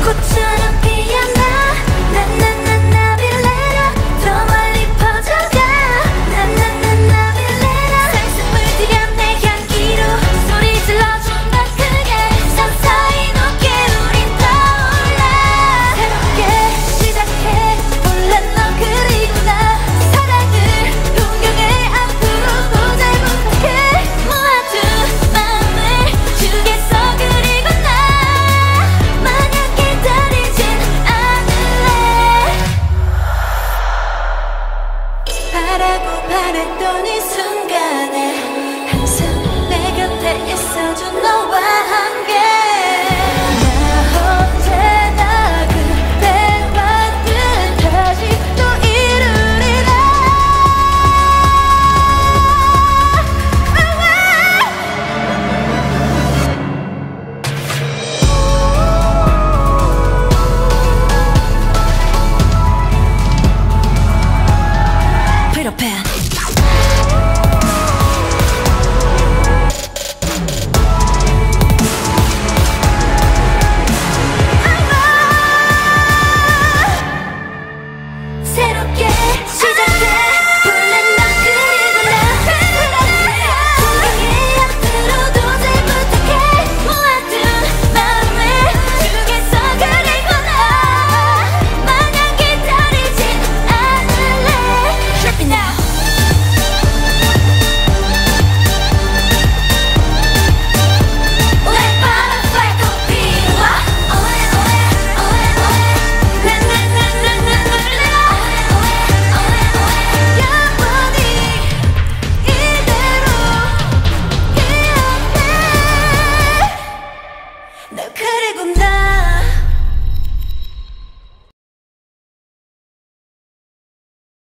Could you be?